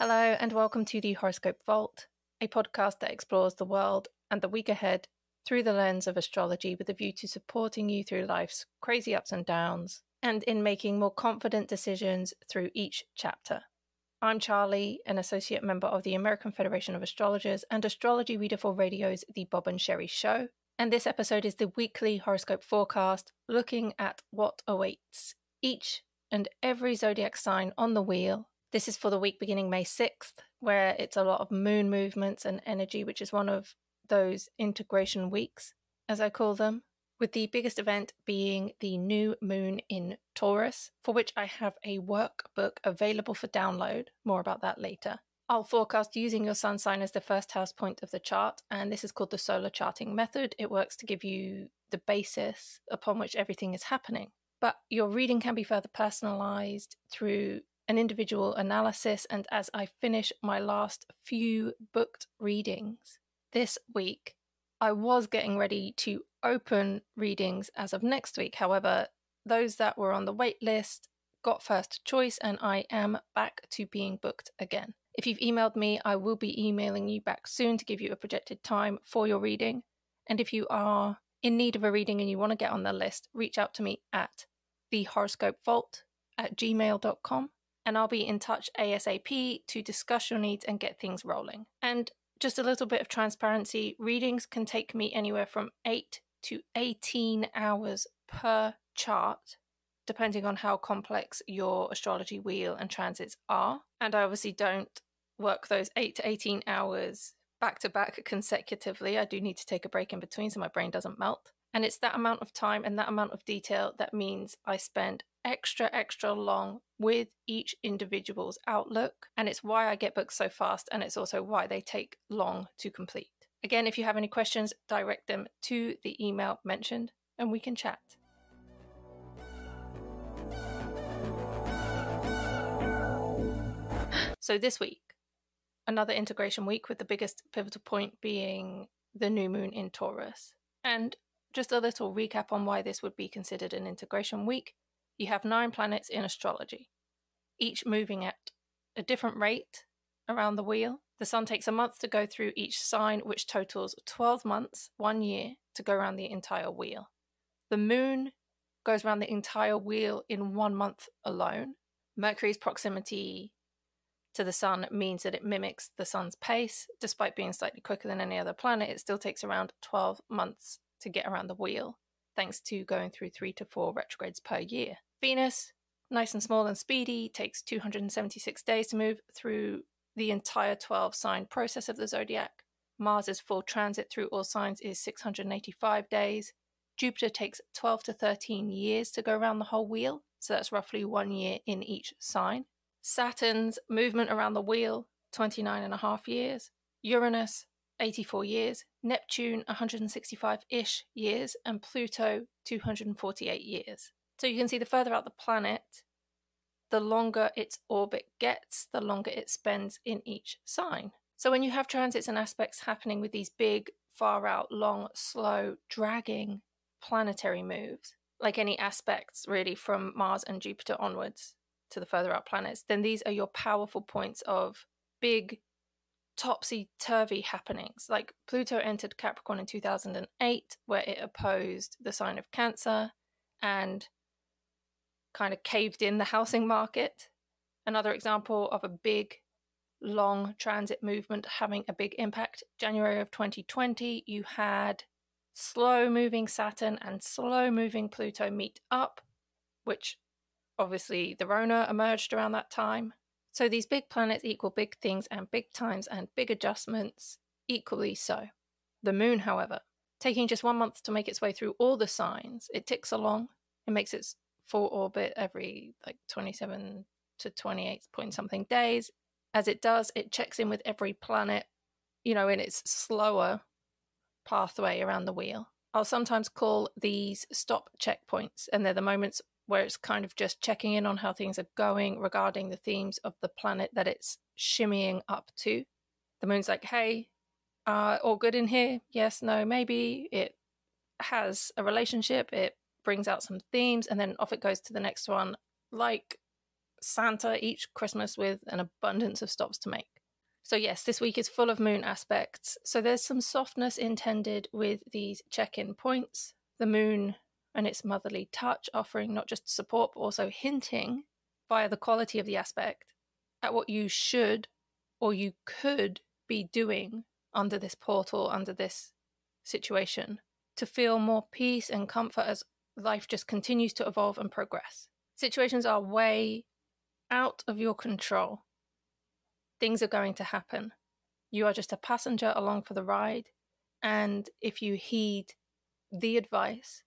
Hello and welcome to the Horoscope Vault, a podcast that explores the world and the week ahead through the lens of astrology with a view to supporting you through life's crazy ups and downs and in making more confident decisions through each chapter. I'm Charlie, an associate member of the American Federation of Astrologers and astrology reader for radio's The Bob and Sherry Show, and this episode is the weekly horoscope forecast looking at what awaits each and every zodiac sign on the wheel. This is for the week beginning May 6th, where it's a lot of moon movements and energy, which is one of those integration weeks, as I call them, with the biggest event being the new moon in Taurus, for which I have a workbook available for download. More about that later. I'll forecast using your sun sign as the first house point of the chart, and this is called the solar charting method. It works to give you the basis upon which everything is happening. But your reading can be further personalized through an individual analysis, and as I finish my last few booked readings this week, I was getting ready to open readings as of next week. However, those that were on the wait list got first choice, and I am back to being booked again. If you've emailed me, I will be emailing you back soon to give you a projected time for your reading. And if you are in need of a reading and you want to get on the list, reach out to me at thehoroscopevault@gmail.com. And I'll be in touch ASAP to discuss your needs and get things rolling. And just a little bit of transparency, readings can take me anywhere from 8 to 18 hours per chart, depending on how complex your astrology wheel and transits are. And I obviously don't work those 8 to 18 hours back to back consecutively. I do need to take a break in between so my brain doesn't melt. And it's that amount of time and that amount of detail that means I spend extra long with each individual's outlook, and it's why I get books so fast, and it's also why they take long to complete. Again, if you have any questions, direct them to the email mentioned and we can chat. So this week, another integration week, with the biggest pivotal point being the new moon in Taurus. And just a little recap on why this would be considered an integration week. You have 9 planets in astrology, each moving at a different rate around the wheel. The sun takes a month to go through each sign, which totals 12 months, 1 year, to go around the entire wheel. The moon goes around the entire wheel in 1 month alone. Mercury's proximity to the sun means that it mimics the sun's pace. Despite being slightly quicker than any other planet, it still takes around 12 months to get around the wheel, thanks to going through 3 to 4 retrogrades per year. Venus, nice and small and speedy, takes 276 days to move through the entire 12-sign process of the zodiac. Mars's full transit through all signs is 685 days. Jupiter takes 12 to 13 years to go around the whole wheel, so that's roughly 1 year in each sign. Saturn's movement around the wheel, 29.5 years. Uranus, 84 years. Neptune, 165-ish years. And Pluto, 248 years. So you can see the further out the planet, the longer its orbit gets, the longer it spends in each sign. So when you have transits and aspects happening with these big, far out, long, slow, dragging planetary moves, like any aspects really from Mars and Jupiter onwards to the further out planets, then these are your powerful points of big, topsy-turvy happenings. Like Pluto entered Capricorn in 2008, where it opposed the sign of Cancer and kind of caved in the housing market. Another example of a big, long transit movement having a big impact. January of 2020, you had slow-moving Saturn and slow-moving Pluto meet up, which obviously the Rona emerged around that time. So these big planets equal big things and big times and big adjustments, equally so. The moon, however, taking just 1 month to make its way through all the signs, it ticks along. It makes its full orbit every 27 to 28 point something days. As it does, it checks in with every planet, in its slower pathway around the wheel. I'll sometimes call these stop checkpoints, and they're the moments where it's kind of just checking in on how things are going regarding the themes of the planet that it's shimmying up to. The moon's like, hey, all good in here? Yes, no, maybe. It has a relationship, it brings out some themes, and then off it goes to the next one, like Santa each Christmas with an abundance of stops to make. So yes, this week is full of moon aspects. So there's some softness intended with these check-in points. The moon and its motherly touch offering not just support, but also hinting via the quality of the aspect at what you should or you could be doing under this portal, under this situation, to feel more peace and comfort as life just continues to evolve and progress. Situations are way out of your control. Things are going to happen. You are just a passenger along for the ride. And if you heed the advice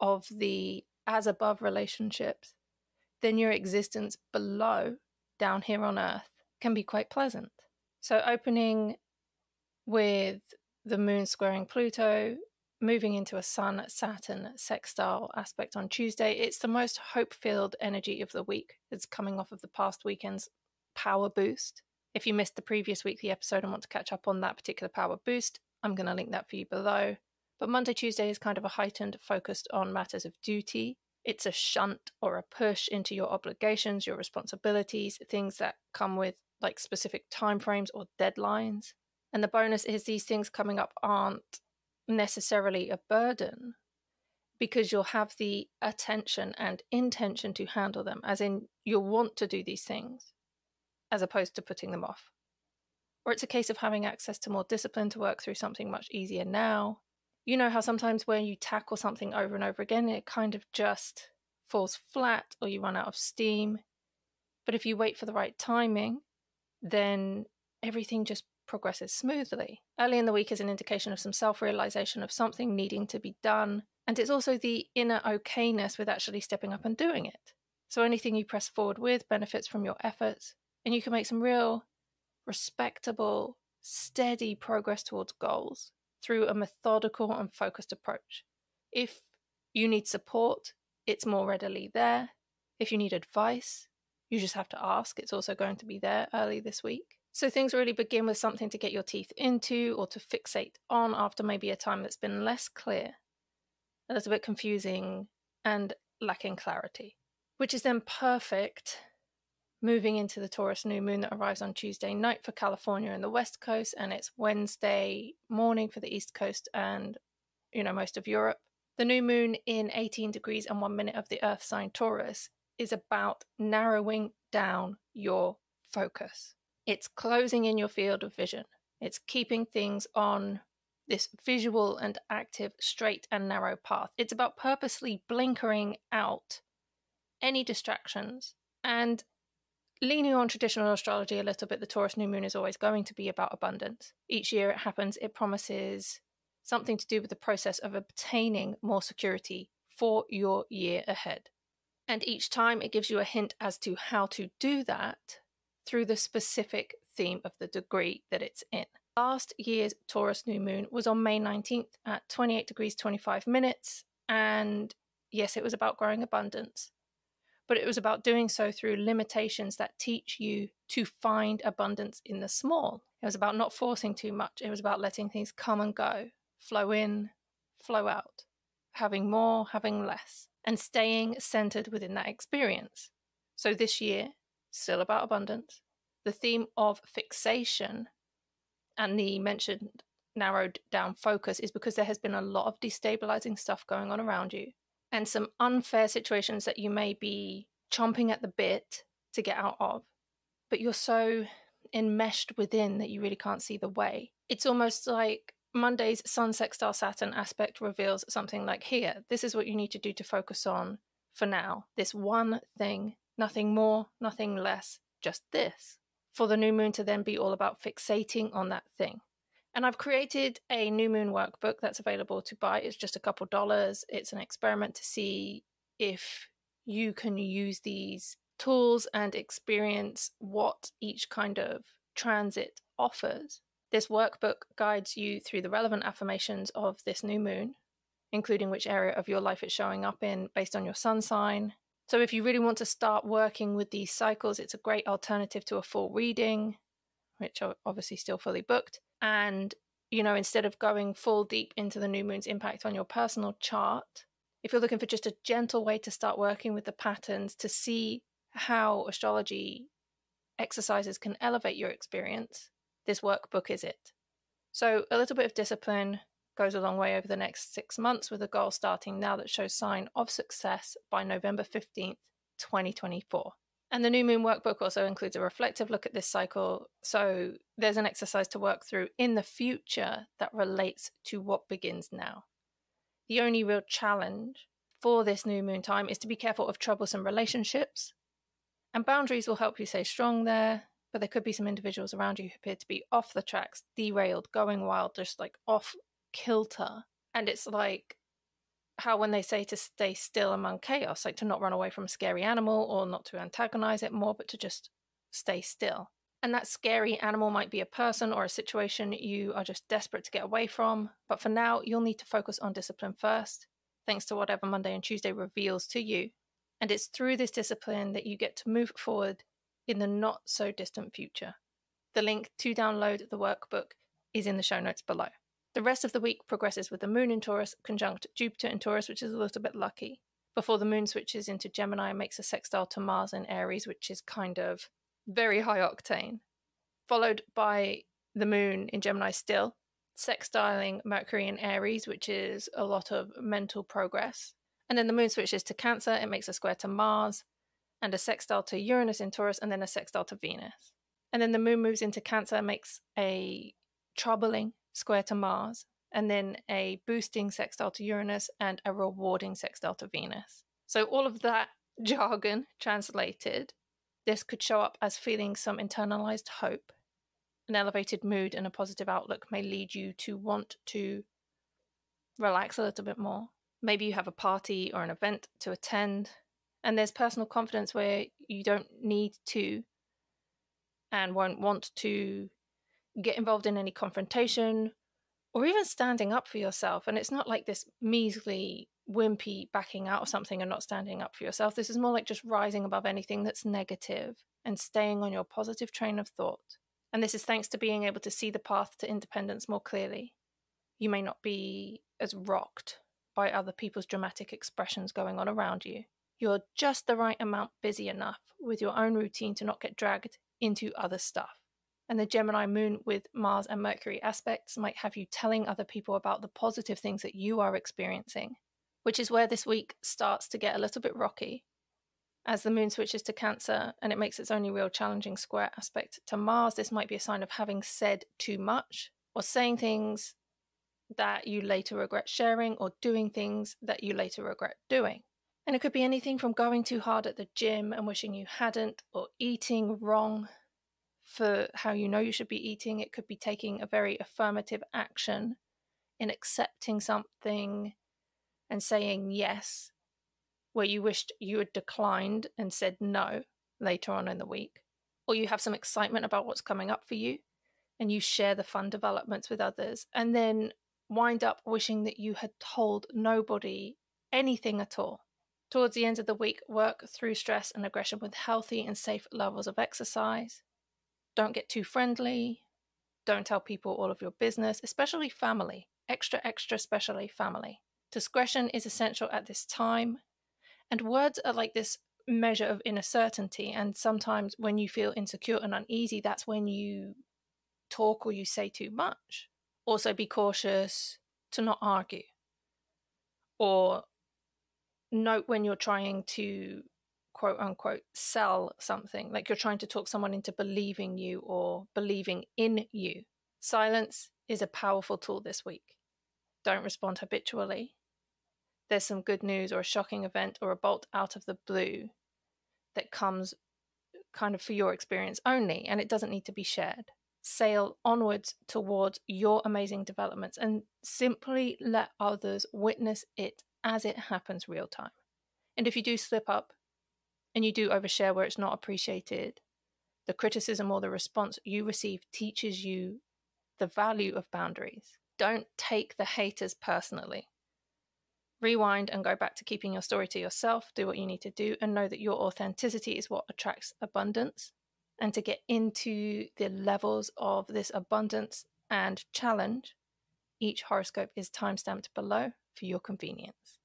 of the as above relationships, then your existence below, down here on Earth, can be quite pleasant. So opening with the moon squaring Pluto, moving into a Sun-Saturn sextile aspect on Tuesday, it's the most hope-filled energy of the week. It's coming off of the past weekend's power boost. If you missed the previous weekly episode and want to catch up on that particular power boost, I'm going to link that for you below. But Monday, Tuesday is kind of a heightened focus on matters of duty. It's a shunt or a push into your obligations, your responsibilities, things that come with like specific timeframes or deadlines. And the bonus is these things coming up aren't necessarily a burden because you'll have the attention and intention to handle them, as in you'll want to do these things as opposed to putting them off. Or it's a case of having access to more discipline to work through something much easier now. You know how sometimes when you tackle something over and over again, it kind of just falls flat or you run out of steam. But if you wait for the right timing, then everything just progresses smoothly. Early in the week is an indication of some self-realization of something needing to be done. And it's also the inner okayness with actually stepping up and doing it. So anything you press forward with benefits from your efforts, and you can make some real respectable, steady progress towards goals through a methodical and focused approach. If you need support, it's more readily there. If you need advice, you just have to ask. It's also going to be there early this week. So things really begin with something to get your teeth into or to fixate on after maybe a time that's been less clear, a little bit confusing and lacking clarity, which is then perfect moving into the Taurus new moon that arrives on Tuesday night for California and the West Coast, and it's Wednesday morning for the East Coast and, most of Europe. The new moon in 18 degrees and 1 minute of the Earth sign Taurus is about narrowing down your focus. It's closing in your field of vision. It's keeping things on this visual and active, straight and narrow path. It's about purposely blinkering out any distractions. And leaning on traditional astrology a little bit, the Taurus new moon is always going to be about abundance. Each year it happens, it promises something to do with the process of obtaining more security for your year ahead. And each time it gives you a hint as to how to do that through the specific theme of the degree that it's in. Last year's Taurus new moon was on May 19th at 28 degrees 25 minutes. And yes, it was about growing abundance, but it was about doing so through limitations that teach you to find abundance in the small. It was about not forcing too much. It was about letting things come and go, flow in, flow out, having more, having less, and staying centered within that experience. So this year, still about abundance, the theme of fixation and the mentioned narrowed down focus is because there has been a lot of destabilizing stuff going on around you, and some unfair situations that you may be chomping at the bit to get out of, but you're so enmeshed within that you really can't see the way. It's almost like Monday's Sun sextile Saturn aspect reveals something like, here, this is what you need to do to focus on for now. This one thing, nothing more, nothing less, just this. For the new moon to then be all about fixating on that thing. And I've created a new moon workbook that's available to buy. It's just a couple dollars. It's an experiment to see if you can use these tools and experience what each kind of transit offers. This workbook guides you through the relevant affirmations of this new moon, including which area of your life it's showing up in based on your sun sign. So if you really want to start working with these cycles, it's a great alternative to a full reading, which are obviously still fully booked. And, instead of going full deep into the new moon's impact on your personal chart, if you're looking for just a gentle way to start working with the patterns to see how astrology exercises can elevate your experience, this workbook is it. So a little bit of discipline goes a long way over the next 6 months, with a goal starting now that shows sign of success by November 15th, 2024. And the new moon workbook also includes a reflective look at this cycle. So there's an exercise to work through in the future that relates to what begins now. The only real challenge for this new moon time is to be careful of troublesome relationships, and boundaries will help you stay strong there, but there could be some individuals around you who appear to be off the tracks, derailed, going wild, just like off kilter. And it's like how when they say to stay still among chaos, like to not run away from a scary animal or not to antagonize it more, but to just stay still. And that scary animal might be a person or a situation you are just desperate to get away from. But for now, you'll need to focus on discipline first, thanks to whatever Monday and Tuesday reveals to you. And it's through this discipline that you get to move forward in the not so distant future. The link to download the workbook is in the show notes below. The rest of the week progresses with the moon in Taurus conjunct Jupiter in Taurus, which is a little bit lucky, before the moon switches into Gemini and makes a sextile to Mars in Aries, which is kind of very high octane, followed by the moon in Gemini still, sextiling Mercury in Aries, which is a lot of mental progress. And then the moon switches to Cancer, it makes a square to Mars, and a sextile to Uranus in Taurus, and then a sextile to Venus. And then the moon moves into Cancer, makes a troubling square to Mars, and then a boosting sextile to Uranus, and a rewarding sextile to Venus. So all of that jargon translated, this could show up as feeling some internalized hope. An elevated mood and a positive outlook may lead you to want to relax a little bit more. Maybe you have a party or an event to attend, and there's personal confidence where you don't need to and won't want to get involved in any confrontation or even standing up for yourself. And it's not like this measly, wimpy backing out of something and not standing up for yourself. This is more like just rising above anything that's negative and staying on your positive train of thought. And this is thanks to being able to see the path to independence more clearly. You may not be as rocked by other people's dramatic expressions going on around you. You're just the right amount busy enough with your own routine to not get dragged into other stuff. And the Gemini moon with Mars and Mercury aspects might have you telling other people about the positive things that you are experiencing, which is where this week starts to get a little bit rocky. As the moon switches to Cancer and it makes its only real challenging square aspect to Mars, this might be a sign of having said too much or saying things that you later regret sharing or doing things that you later regret doing. And it could be anything from going too hard at the gym and wishing you hadn't, or eating wrong for how you know you should be eating. It could be taking a very affirmative action in accepting something and saying yes, where you wished you had declined and said no later on in the week. Or you have some excitement about what's coming up for you and you share the fun developments with others, and then wind up wishing that you had told nobody anything at all. Towards the end of the week, work through stress and aggression with healthy and safe levels of exercise. Don't get too friendly. Don't tell people all of your business, especially family. Especially family. Discretion is essential at this time. And words are like this measure of inner certainty. And sometimes when you feel insecure and uneasy, that's when you talk or you say too much. Also be cautious to not argue, or note when you're trying to, quote unquote, sell something, like you're trying to talk someone into believing you or believing in you. Silence is a powerful tool this week. Don't respond habitually. There's some good news or a shocking event or a bolt out of the blue that comes kind of for your experience only, and it doesn't need to be shared. Sail onwards towards your amazing developments and simply let others witness it as it happens real time. And if you do slip up and you do overshare where it's not appreciated, the criticism or the response you receive teaches you the value of boundaries. Don't take the haters personally. Rewind and go back to keeping your story to yourself. Do what you need to do and know that your authenticity is what attracts abundance. And to get into the levels of this abundance and challenge, each horoscope is timestamped below for your convenience.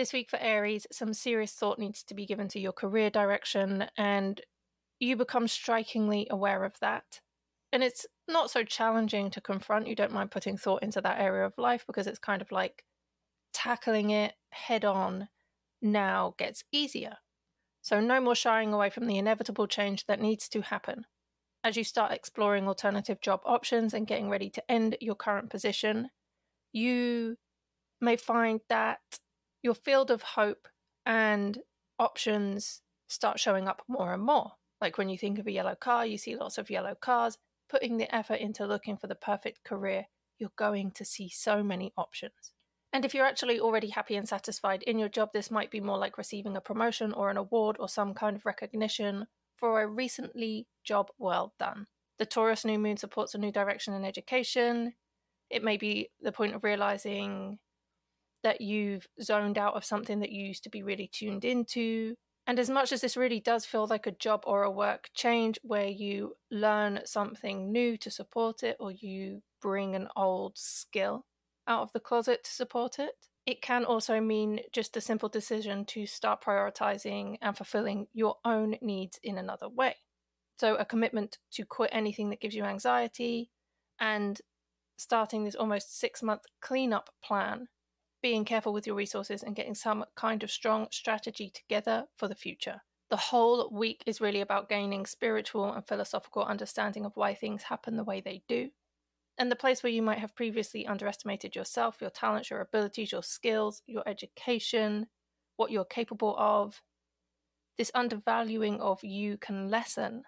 This week for Aries, some serious thought needs to be given to your career direction, and you become strikingly aware of that. And it's not so challenging to confront. You don't mind putting thought into that area of life because it's kind of like tackling it head on now gets easier. So no more shying away from the inevitable change that needs to happen. As you start exploring alternative job options and getting ready to end your current position, you may find that your field of hope and options start showing up more and more. Like when you think of a yellow car, you see lots of yellow cars. Putting the effort into looking for the perfect career, you're going to see so many options. And if you're actually already happy and satisfied in your job, this might be more like receiving a promotion or an award or some kind of recognition for a recently job well done. The Taurus new moon supports a new direction in education. It may be the point of realizing that you've zoned out of something that you used to be really tuned into. And as much as this really does feel like a job or a work change where you learn something new to support it, or you bring an old skill out of the closet to support it, it can also mean just a simple decision to start prioritizing and fulfilling your own needs in another way. So a commitment to quit anything that gives you anxiety and starting this almost 6-month cleanup plan, being careful with your resources and getting some kind of strong strategy together for the future. The whole week is really about gaining spiritual and philosophical understanding of why things happen the way they do. And the place where you might have previously underestimated yourself, your talents, your abilities, your skills, your education, what you're capable of, this undervaluing of you can lessen.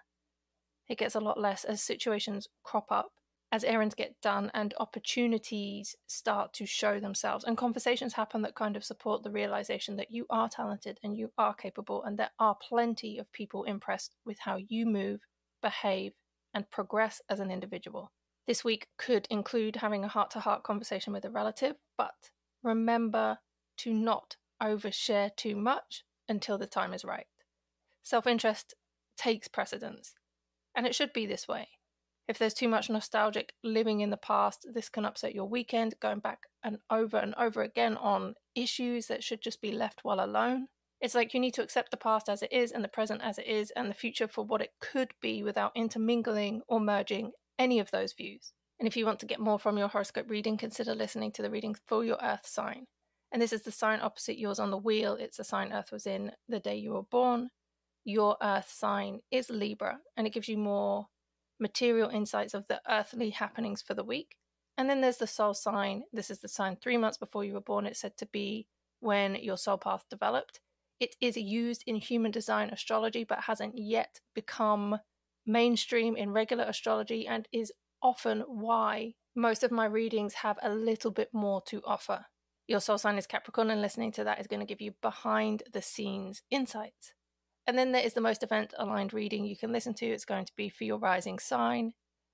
It gets a lot less as situations crop up, as errands get done and opportunities start to show themselves. And conversations happen that kind of support the realization that you are talented and you are capable, and there are plenty of people impressed with how you move, behave, and progress as an individual. This week could include having a heart-to-heart conversation with a relative, but remember to not overshare too much until the time is right. Self-interest takes precedence, and it should be this way. If there's too much nostalgic living in the past, this can upset your weekend, going back and over again on issues that should just be left well alone. It's like you need to accept the past as it is and the present as it is and the future for what it could be without intermingling or merging any of those views. And if you want to get more from your horoscope reading, consider listening to the readings for your Earth sign. And this is the sign opposite yours on the wheel. It's the sign Earth was in the day you were born. Your Earth sign is Libra, and it gives you more material insights of the earthly happenings for the week. And then there's the soul sign. This is the sign 3 months before you were born. It's said to be when your soul path developed. It is used in human design astrology, but hasn't yet become mainstream in regular astrology, and is often why most of my readings have a little bit more to offer. Your soul sign is Capricorn, and listening to that is going to give you behind the scenes insights. And then there is the most event aligned reading you can listen to. It's going to be for your rising sign,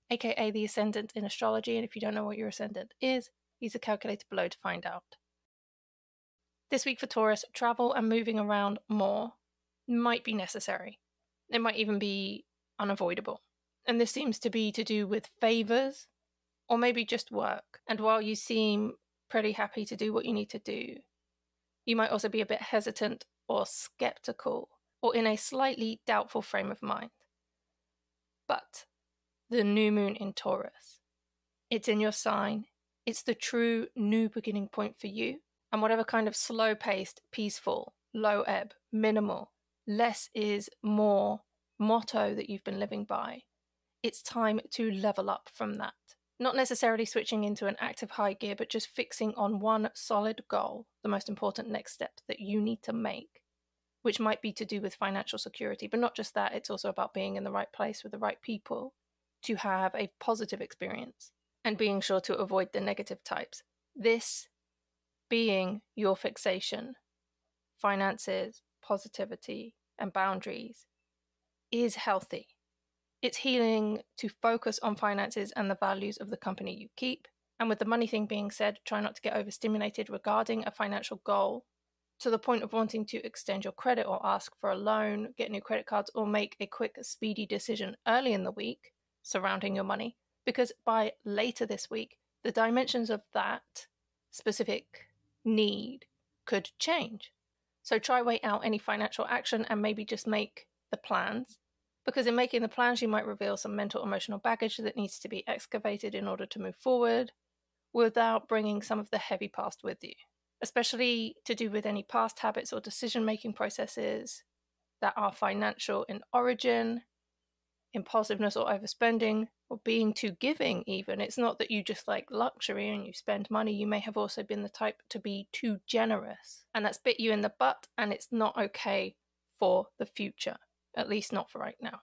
aka the ascendant in astrology. And if you don't know what your ascendant is, use the calculator below to find out. This week for Taurus, travel and moving around more might be necessary. It might even be unavoidable. And this seems to be to do with favors or maybe just work. And while you seem pretty happy to do what you need to do, you might also be a bit hesitant or skeptical or in a slightly doubtful frame of mind. But the new moon in Taurus, it's in your sign. It's the true new beginning point for you. And whatever kind of slow-paced, peaceful, low-ebb, minimal, less is more motto that you've been living by, it's time to level up from that. Not necessarily switching into an active high gear, but just fixing on one solid goal, the most important next step that you need to make, which might be to do with financial security. But not just that, it's also about being in the right place with the right people to have a positive experience and being sure to avoid the negative types. This being your fixation, finances, positivity, and boundaries is healthy. It's healing to focus on finances and the values of the company you keep. And with the money thing being said, try not to get overstimulated regarding a financial goal to the point of wanting to extend your credit or ask for a loan, get new credit cards, or make a quick, speedy decision early in the week surrounding your money, because by later this week, the dimensions of that specific need could change. So try weigh out any financial action and maybe just make the plans, because in making the plans, you might reveal some mental, emotional baggage that needs to be excavated in order to move forward without bringing some of the heavy past with you, especially to do with any past habits or decision-making processes that are financial in origin, impulsiveness or overspending, or being too giving even. It's not that you just like luxury and you spend money. You may have also been the type to be too generous, and that's bit you in the butt, and it's not okay for the future, at least not for right now.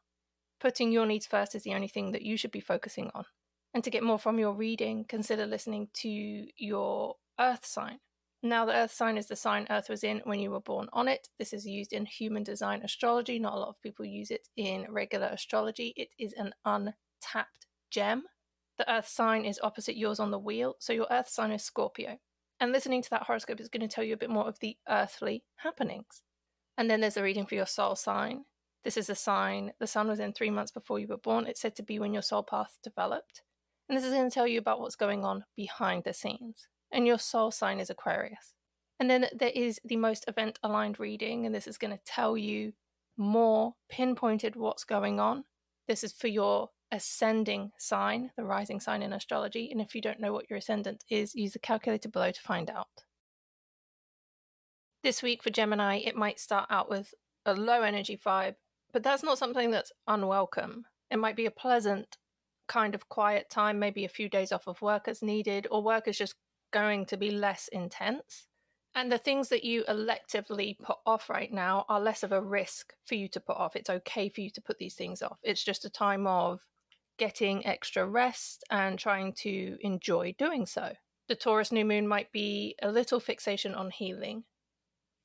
Putting your needs first is the only thing that you should be focusing on. And to get more from your reading, consider listening to your Earth sign. Now, the Earth sign is the sign Earth was in when you were born on it. This is used in human design astrology. Not a lot of people use it in regular astrology. It is an untapped gem. The Earth sign is opposite yours on the wheel, so your Earth sign is Scorpio. And listening to that horoscope is going to tell you a bit more of the earthly happenings. And then there's a reading for your soul sign. This is a sign the sun was in 3 months before you were born. It's said to be when your soul path developed. And this is going to tell you about what's going on behind the scenes. And your soul sign is Aquarius. And then there is the most event-aligned reading, and this is going to tell you more pinpointed what's going on. This is for your ascending sign, the rising sign in astrology. And if you don't know what your ascendant is, use the calculator below to find out. This week for Gemini, it might start out with a low-energy vibe, but that's not something that's unwelcome. It might be a pleasant kind of quiet time, maybe a few days off of work as needed, or work is just going to be less intense. And the things that you electively put off right now are less of a risk for you to put off. It's okay for you to put these things off. It's just a time of getting extra rest and trying to enjoy doing so. The Taurus new moon might be a little fixation on healing.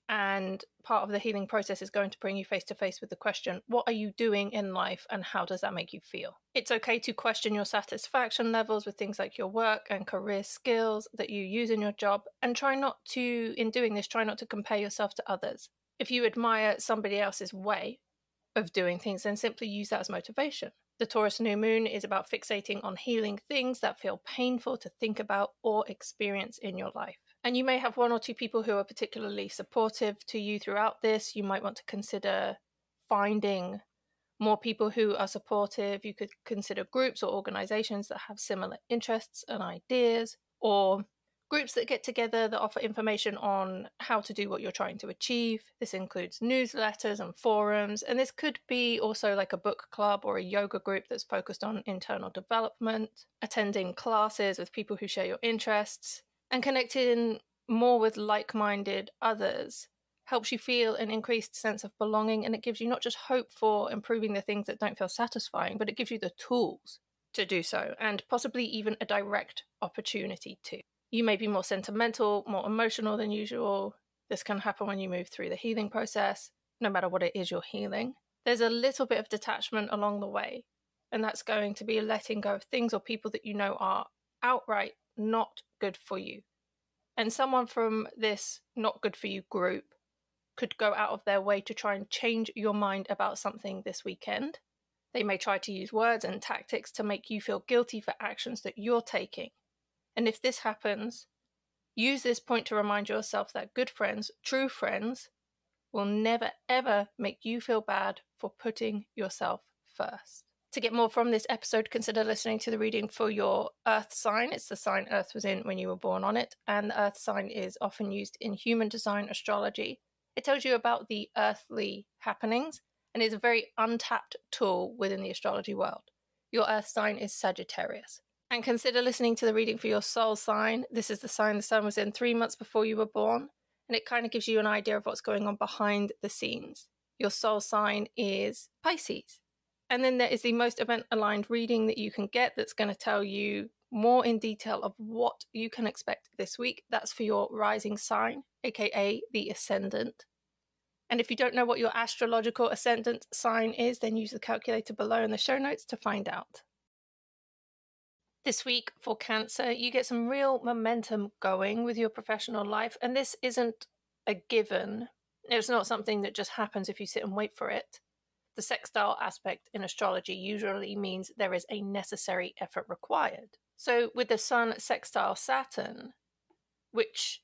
And part of the healing process is going to bring you face to face with the question, what are you doing in life and how does that make you feel? It's okay to question your satisfaction levels with things like your work and career skills that you use in your job. And in doing this, try not to compare yourself to others. If you admire somebody else's way of doing things, then simply use that as motivation. The Taurus new moon is about fixating on healing things that feel painful to think about or experience in your life. And you may have one or two people who are particularly supportive to you throughout this. You might want to consider finding more people who are supportive. You could consider groups or organizations that have similar interests and ideas, or groups that get together that offer information on how to do what you're trying to achieve. This includes newsletters and forums. And this could be also like a book club or a yoga group that's focused on internal development, attending classes with people who share your interests. And connecting more with like-minded others helps you feel an increased sense of belonging, and it gives you not just hope for improving the things that don't feel satisfying, but it gives you the tools to do so, and possibly even a direct opportunity too. You may be more sentimental, more emotional than usual. This can happen when you move through the healing process, no matter what it is you're healing. There's a little bit of detachment along the way, and that's going to be letting go of things or people that you know are outright not good for you. And someone from this not good for you group could go out of their way to try and change your mind about something this weekend. They may try to use words and tactics to make you feel guilty for actions that you're taking. And if this happens, use this point to remind yourself that good friends, true friends, will never ever make you feel bad for putting yourself first. To get more from this episode, consider listening to the reading for your Earth sign. It's the sign Earth was in when you were born on it, and the Earth sign is often used in human design astrology. It tells you about the earthly happenings and is a very untapped tool within the astrology world. Your Earth sign is Sagittarius. And consider listening to the reading for your soul sign. This is the sign the sun was in 3 months before you were born, and it kind of gives you an idea of what's going on behind the scenes. Your soul sign is Pisces. And then there is the most event-aligned reading that you can get that's going to tell you more in detail of what you can expect this week. That's for your rising sign, aka the ascendant. And if you don't know what your astrological ascendant sign is, then use the calculator below in the show notes to find out. This week for Cancer, you get some real momentum going with your professional life, and this isn't a given. It's not something that just happens if you sit and wait for it. The sextile aspect in astrology usually means there is a necessary effort required. So with the sun sextile Saturn, which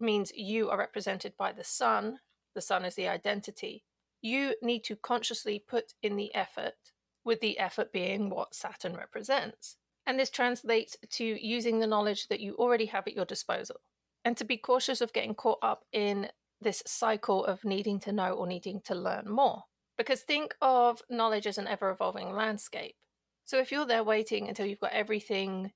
means you are represented by the sun. The sun is the identity. You need to consciously put in the effort, with the effort being what Saturn represents. And this translates to using the knowledge that you already have at your disposal. And to be cautious of getting caught up in this cycle of needing to know or needing to learn more. Because think of knowledge as an ever-evolving landscape. So if you're there waiting until you've got everything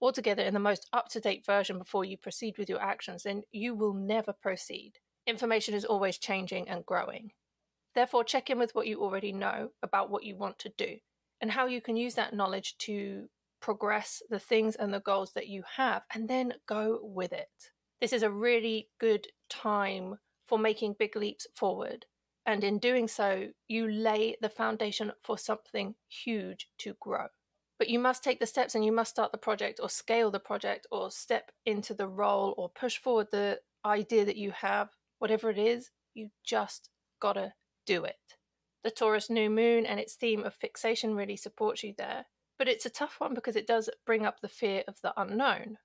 all together in the most up-to-date version before you proceed with your actions, then you will never proceed. Information is always changing and growing. Therefore, check in with what you already know about what you want to do and how you can use that knowledge to progress the things and the goals that you have, and then go with it. This is a really good time for making big leaps forward. And in doing so, you lay the foundation for something huge to grow. But you must take the steps and you must start the project or scale the project or step into the role or push forward the idea that you have, whatever it is, you just gotta do it. The Taurus new moon and its theme of fixation really supports you there. But it's a tough one because it does bring up the fear of the unknown.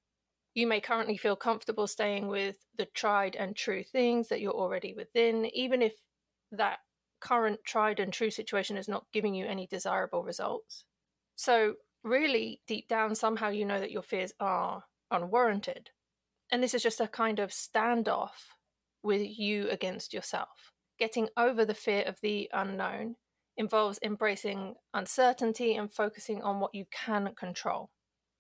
You may currently feel comfortable staying with the tried and true things that you're already within, even if that current tried and true situation is not giving you any desirable results. So really, deep down, somehow you know that your fears are unwarranted. And this is just a kind of standoff with you against yourself. Getting over the fear of the unknown involves embracing uncertainty and focusing on what you can control.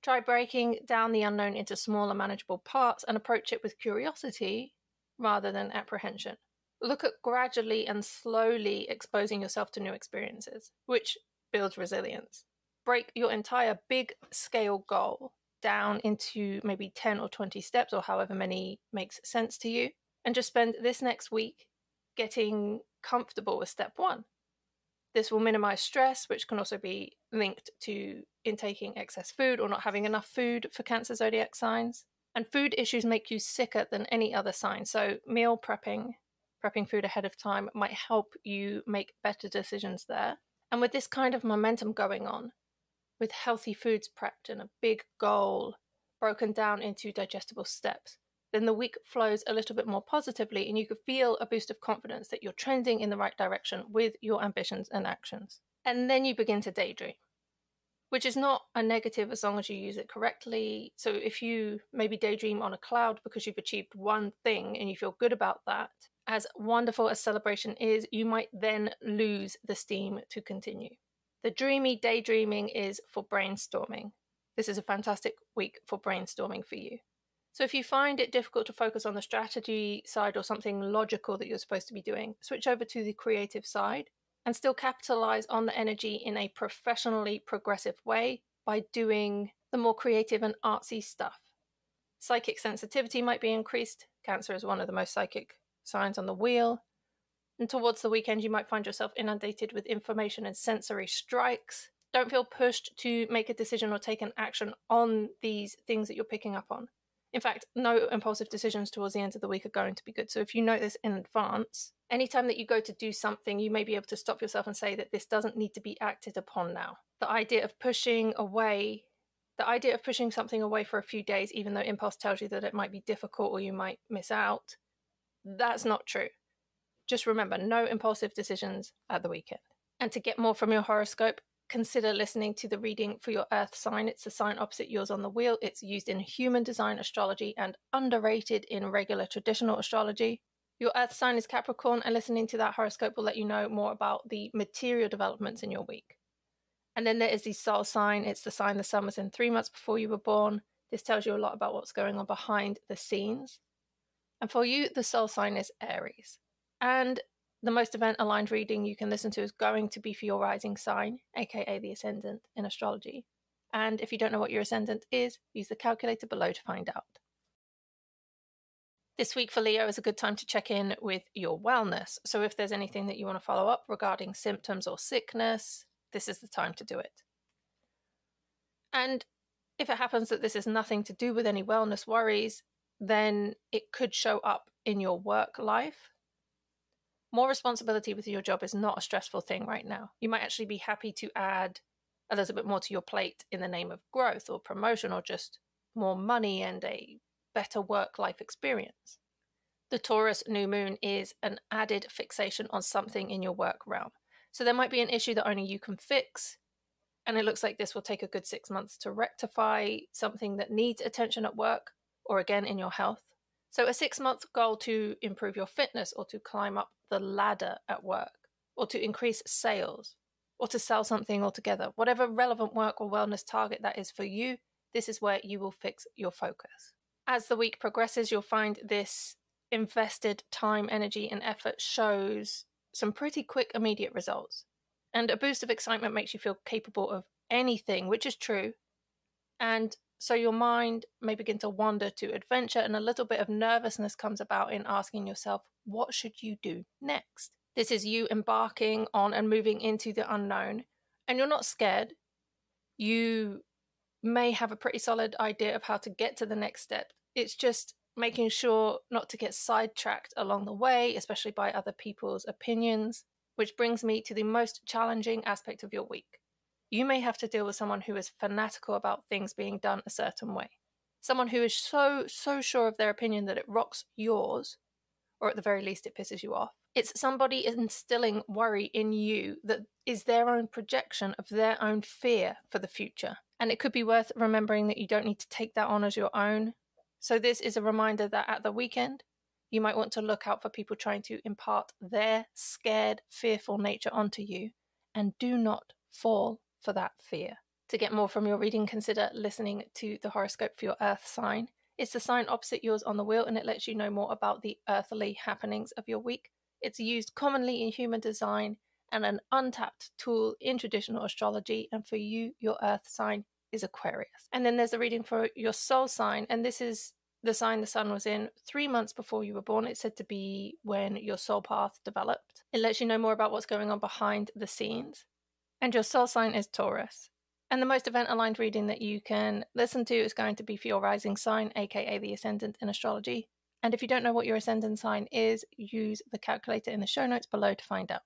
Try breaking down the unknown into smaller, manageable parts and approach it with curiosity rather than apprehension. Look at gradually and slowly exposing yourself to new experiences, which builds resilience. Break your entire big scale goal down into maybe 10 or 20 steps or however many makes sense to you, and just spend this next week getting comfortable with step one. This will minimize stress, which can also be linked to intaking excess food or not having enough food for Cancer zodiac signs. And food issues make you sicker than any other sign. So meal prepping food ahead of time might help you make better decisions there. And with this kind of momentum going on, with healthy foods prepped and a big goal broken down into digestible steps, then the week flows a little bit more positively and you can feel a boost of confidence that you're trending in the right direction with your ambitions and actions. And then you begin to daydream, which is not a negative as long as you use it correctly. So if you maybe daydream on a cloud because you've achieved one thing and you feel good about that, as wonderful as celebration is, you might then lose the steam to continue. The dreamy daydreaming is for brainstorming. This is a fantastic week for brainstorming for you. So if you find it difficult to focus on the strategy side or something logical that you're supposed to be doing, switch over to the creative side and still capitalize on the energy in a professionally progressive way by doing the more creative and artsy stuff. Psychic sensitivity might be increased. Cancer is one of the most psychic signs on the wheel, and towards the weekend you might find yourself inundated with information and sensory strikes. Don't feel pushed to make a decision or take an action on these things that you're picking up on. In fact, no impulsive decisions towards the end of the week are going to be good. So if you know this in advance, anytime that you go to do something, you may be able to stop yourself and say that this doesn't need to be acted upon now. The idea of pushing something away for a few days, even though impulse tells you that it might be difficult or you might miss out, that's not true. Just remember, no impulsive decisions at the weekend. And to get more from your horoscope, consider listening to the reading for your Earth sign. It's the sign opposite yours on the wheel. It's used in human design astrology and underrated in regular traditional astrology. Your Earth sign is Capricorn, and listening to that horoscope will let you know more about the material developments in your week. And then there is the Sol sign. It's the sign the sun was in 3 months before you were born. This tells you a lot about what's going on behind the scenes. And for you, the Sol sign is Aries. And the most event-aligned reading you can listen to is going to be for your rising sign, aka the ascendant in astrology. And if you don't know what your ascendant is, use the calculator below to find out. This week for Leo is a good time to check in with your wellness. So if there's anything that you want to follow up regarding symptoms or sickness, this is the time to do it. And if it happens that this is nothing to do with any wellness worries, then it could show up in your work life. More responsibility with your job is not a stressful thing right now. You might actually be happy to add a little bit more to your plate in the name of growth or promotion or just more money and a better work-life experience. The Taurus new moon is an added fixation on something in your work realm. So there might be an issue that only you can fix, and it looks like this will take a good 6 months to rectify something that needs attention at work or again in your health. So a 6-month goal to improve your fitness or to climb up the ladder at work or to increase sales or to sell something altogether. Whatever relevant work or wellness target that is for you, this is where you will fix your focus. As the week progresses, you'll find this invested time, energy, and effort shows some pretty quick immediate results. And a boost of excitement makes you feel capable of anything, which is true. And so your mind may begin to wander to adventure, and a little bit of nervousness comes about in asking yourself, what should you do next? This is you embarking on and moving into the unknown, and you're not scared. You may have a pretty solid idea of how to get to the next step. It's just making sure not to get sidetracked along the way, especially by other people's opinions, which brings me to the most challenging aspect of your week. You may have to deal with someone who is fanatical about things being done a certain way. Someone who is so sure of their opinion that it rocks yours, or at the very least it pisses you off. It's somebody instilling worry in you that is their own projection of their own fear for the future. And it could be worth remembering that you don't need to take that on as your own. So this is a reminder that at the weekend, you might want to look out for people trying to impart their scared, fearful nature onto you, and do not fall for that fear. To get more from your reading, consider listening to the horoscope for your Earth sign. It's the sign opposite yours on the wheel, and it lets you know more about the earthly happenings of your week. It's used commonly in human design and an untapped tool in traditional astrology, and for you, your Earth sign is Aquarius. And then there's a reading for your soul sign, and this is the sign the sun was in 3 months before you were born. It's said to be when your soul path developed. It lets you know more about what's going on behind the scenes. And your soul sign is Taurus. And the most event-aligned reading that you can listen to is going to be for your rising sign, aka the ascendant in astrology. And if you don't know what your ascendant sign is, use the calculator in the show notes below to find out.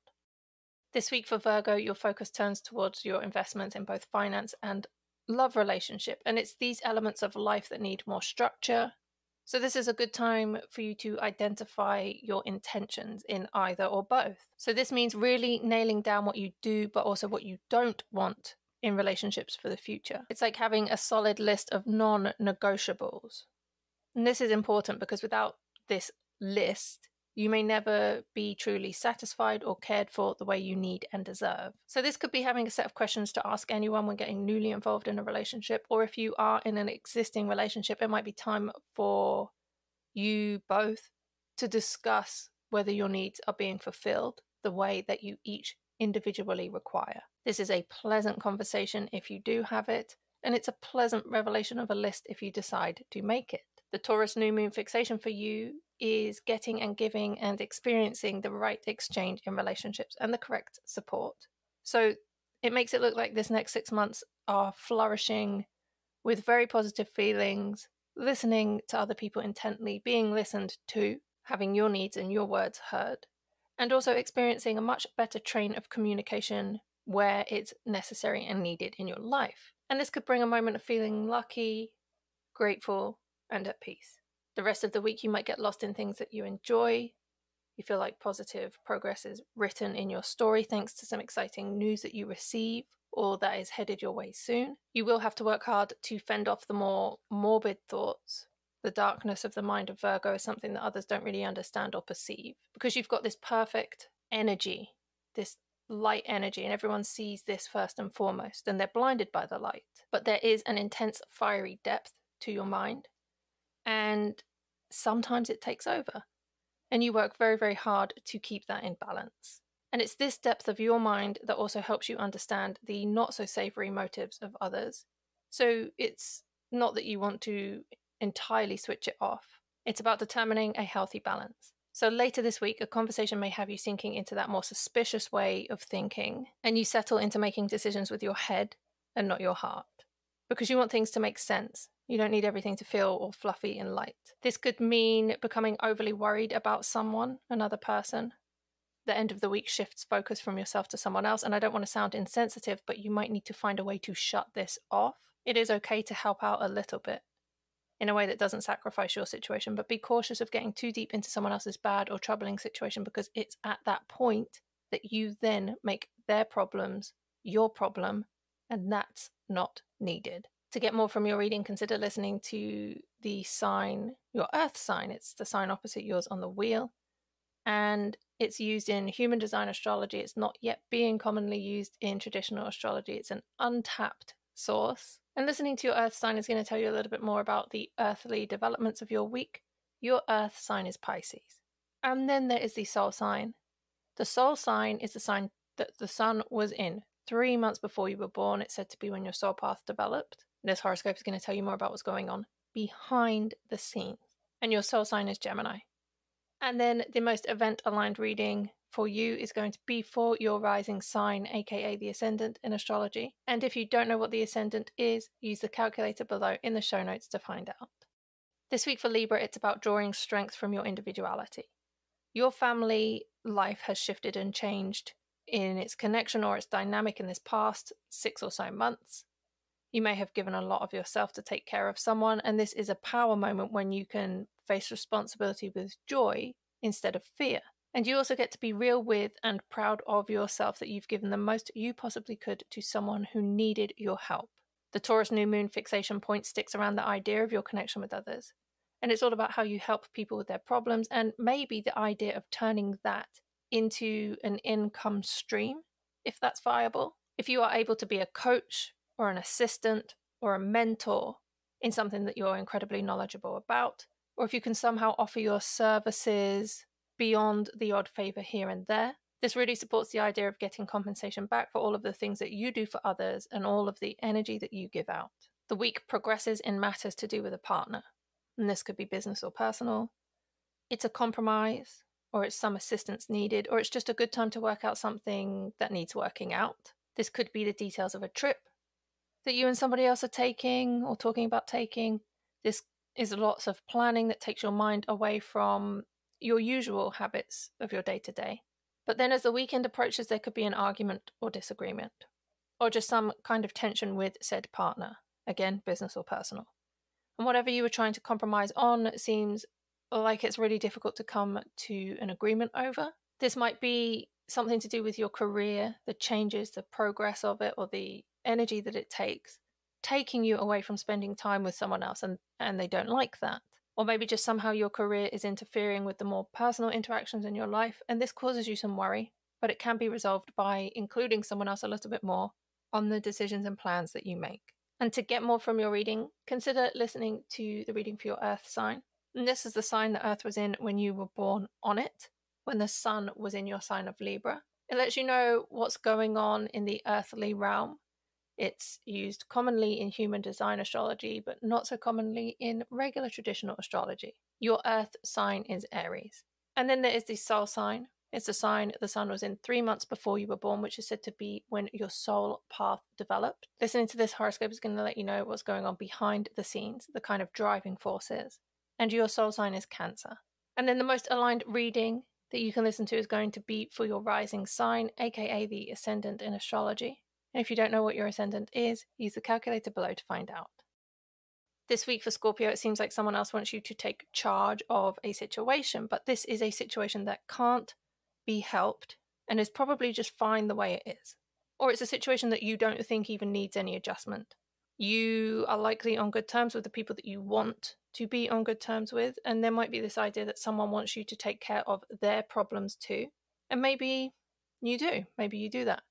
This week for Virgo, your focus turns towards your investments in both finance and love relationship, and it's these elements of life that need more structure. So this is a good time for you to identify your intentions in either or both. So this means really nailing down what you do, but also what you don't want in relationships for the future. It's like having a solid list of non-negotiables. And this is important because without this list, you may never be truly satisfied or cared for the way you need and deserve. So this could be having a set of questions to ask anyone when getting newly involved in a relationship, or if you are in an existing relationship, it might be time for you both to discuss whether your needs are being fulfilled the way that you each individually require. This is a pleasant conversation if you do have it, and it's a pleasant revelation of a list if you decide to make it. The Taurus new moon fixation for you is getting and giving and experiencing the right exchange in relationships and the correct support. So it makes it look like this next 6 months are flourishing with very positive feelings, listening to other people intently, being listened to, having your needs and your words heard, and also experiencing a much better train of communication where it's necessary and needed in your life. And this could bring a moment of feeling lucky, grateful, and at peace. The rest of the week, you might get lost in things that you enjoy. You feel like positive progress is written in your story thanks to some exciting news that you receive or that is headed your way soon. You will have to work hard to fend off the more morbid thoughts. The darkness of the mind of Virgo is something that others don't really understand or perceive, because you've got this perfect energy, this light energy, and everyone sees this first and foremost, and they're blinded by the light. But there is an intense fiery depth to your mind, and sometimes it takes over, and you work very, very hard to keep that in balance. And it's this depth of your mind that also helps you understand the not so savory motives of others. So it's not that you want to entirely switch it off. It's about determining a healthy balance. So later this week, a conversation may have you sinking into that more suspicious way of thinking, and you settle into making decisions with your head and not your heart, because you want things to make sense. You don't need everything to feel all fluffy and light. This could mean becoming overly worried about someone, another person. The end of the week shifts focus from yourself to someone else, and I don't want to sound insensitive, but you might need to find a way to shut this off. It is okay to help out a little bit. in a way that doesn't sacrifice your situation, but be cautious of getting too deep into someone else's bad or troubling situation, because it's at that point that you then make their problems your problem, and that's not needed. To get more from your reading, consider listening to the sign, your earth sign. It's the sign opposite yours on the wheel, and it's used in human design astrology. It's not yet being commonly used in traditional astrology. It's an untapped source. And listening to your earth sign is going to tell you a little bit more about the earthly developments of your week. Your earth sign is Pisces. And then there is the soul sign. The soul sign is the sign that the sun was in 3 months before you were born. It's said to be when your soul path developed. This horoscope is going to tell you more about what's going on behind the scenes. And your soul sign is Gemini. And then the most event-aligned reading for you is going to be for your rising sign, aka the ascendant in astrology. And if you don't know what the ascendant is, use the calculator below in the show notes to find out. This week for Libra, it's about drawing strength from your individuality. Your family life has shifted and changed in its connection or its dynamic in this past 6 or so months. You may have given a lot of yourself to take care of someone, and this is a power moment when you can face responsibility with joy instead of fear. And you also get to be real with and proud of yourself that you've given the most you possibly could to someone who needed your help. The Taurus new moon fixation point sticks around the idea of your connection with others. And it's all about how you help people with their problems, and maybe the idea of turning that into an income stream, if that's viable. If you are able to be a coach or an assistant or a mentor in something that you're incredibly knowledgeable about, or if you can somehow offer your services beyond the odd favor here and there. This really supports the idea of getting compensation back for all of the things that you do for others and all of the energy that you give out. The week progresses in matters to do with a partner, and this could be business or personal. It's a compromise, or it's some assistance needed, or it's just a good time to work out something that needs working out. This could be the details of a trip that you and somebody else are taking or talking about taking. This is lots of planning that takes your mind away from your usual habits of your day-to-day. But then as the weekend approaches, there could be an argument or disagreement, or just some kind of tension with said partner, again, business or personal. And whatever you were trying to compromise on seems like it's really difficult to come to an agreement over. This might be something to do with your career, the changes, the progress of it, or the energy that it takes, taking you away from spending time with someone else, and they don't like that. Or maybe just somehow your career is interfering with the more personal interactions in your life, and this causes you some worry, but it can be resolved by including someone else a little bit more on the decisions and plans that you make. And to get more from your reading, consider listening to the reading for your earth sign. And this is the sign that Earth was in when you were born on it, when the sun was in your sign of Libra. It lets you know what's going on in the earthly realm. It's used commonly in human design astrology, but not so commonly in regular traditional astrology. Your earth sign is Aries. And then there is the soul sign. It's the sign the sun was in 3 months before you were born, which is said to be when your soul path developed. Listening to this horoscope is going to let you know what's going on behind the scenes, the kind of driving forces. And your soul sign is Cancer. And then the most aligned reading that you can listen to is going to be for your rising sign, aka the ascendant in astrology. And if you don't know what your ascendant is, use the calculator below to find out. This week for Scorpio, it seems like someone else wants you to take charge of a situation, but this is a situation that can't be helped and is probably just fine the way it is. Or it's a situation that you don't think even needs any adjustment. You are likely on good terms with the people that you want to be on good terms with, and there might be this idea that someone wants you to take care of their problems too. And maybe you do that.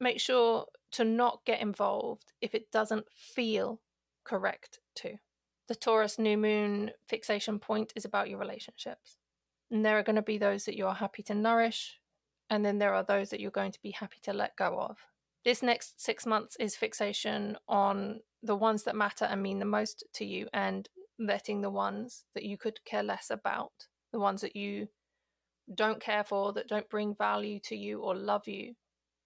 Make sure to not get involved if it doesn't feel correct to. The Taurus new moon fixation point is about your relationships. And there are going to be those that you're happy to nourish, and then there are those that you're going to be happy to let go of. This next 6 months is fixation on the ones that matter and mean the most to you, and letting the ones that you could care less about, the ones that you don't care for, that don't bring value to you or love you,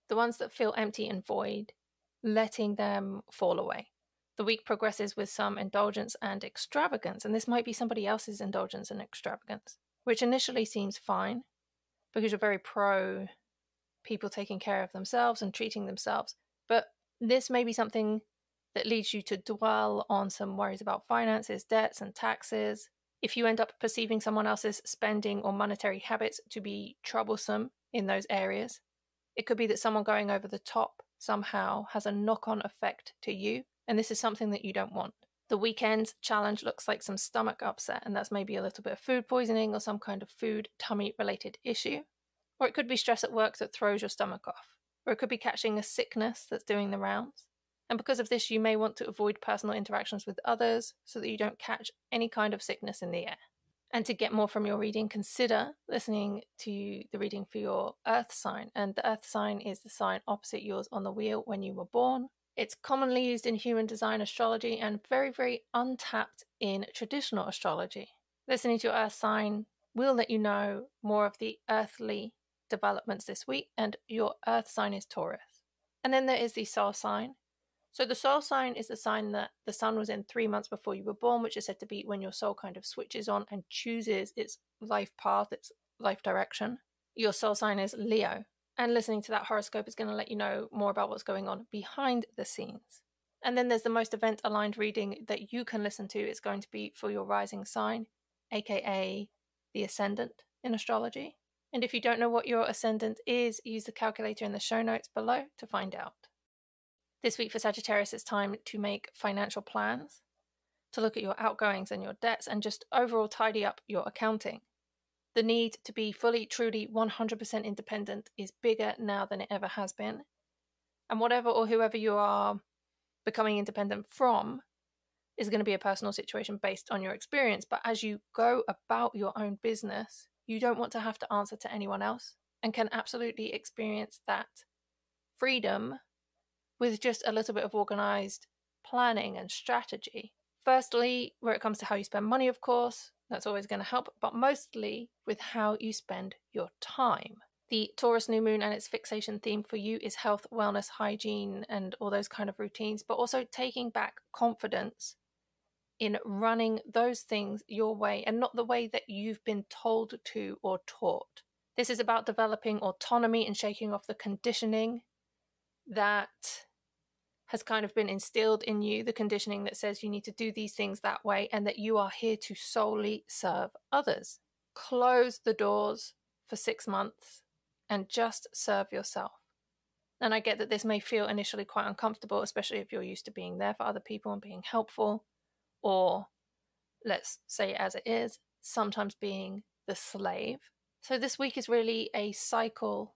the ones that feel empty and void, letting them fall away. The week progresses with some indulgence and extravagance, and this might be somebody else's indulgence and extravagance, which initially seems fine because you're very pro people taking care of themselves and treating themselves. But this may be something that leads you to dwell on some worries about finances, debts, and taxes. If you end up perceiving someone else's spending or monetary habits to be troublesome in those areas, it could be that someone going over the top somehow has a knock-on effect to you, and this is something that you don't want. The weekend's challenge looks like some stomach upset, and that's maybe a little bit of food poisoning or some kind of food tummy-related issue. Or it could be stress at work that throws your stomach off. Or it could be catching a sickness that's doing the rounds. And because of this, you may want to avoid personal interactions with others so that you don't catch any kind of sickness in the air. And to get more from your reading, consider listening to the reading for your Earth sign. And the Earth sign is the sign opposite yours on the wheel when you were born. It's commonly used in human design astrology and very, very untapped in traditional astrology. Listening to your Earth sign will let you know more of the earthly developments this week, and your Earth sign is Taurus. And then there is the Sol sign. So the Sol sign is the sign that the sun was in 3 months before you were born, which is said to be when your soul kind of switches on and chooses its life path, its life direction. Your Sol sign is Leo, and listening to that horoscope is going to let you know more about what's going on behind the scenes. And then there's the most event-aligned reading that you can listen to. It's going to be for your rising sign, aka the ascendant in astrology. And if you don't know what your ascendant is, use the calculator in the show notes below to find out. This week for Sagittarius, it's time to make financial plans, to look at your outgoings and your debts, and just overall tidy up your accounting. The need to be fully, truly, 100% independent is bigger now than it ever has been. And whatever or whoever you are becoming independent from is going to be a personal situation based on your experience. But as you go about your own business, you don't want to have to answer to anyone else, and can absolutely experience that freedom with just a little bit of organized planning and strategy. Firstly, where it comes to how you spend money, of course, that's always going to help, but mostly with how you spend your time. The Taurus new moon and its fixation theme for you is health, wellness, hygiene, and all those kind of routines, but also taking back confidence in running those things your way and not the way that you've been told to or taught. This is about developing autonomy and shaking off the conditioning that has kind of been instilled in you, the conditioning that says you need to do these things that way and that you are here to solely serve others. Close the doors for 6 months and just serve yourself. And I get that this may feel initially quite uncomfortable, especially if you're used to being there for other people and being helpful. Or, let's say it as it is, sometimes being the slave. So this week is really a cycle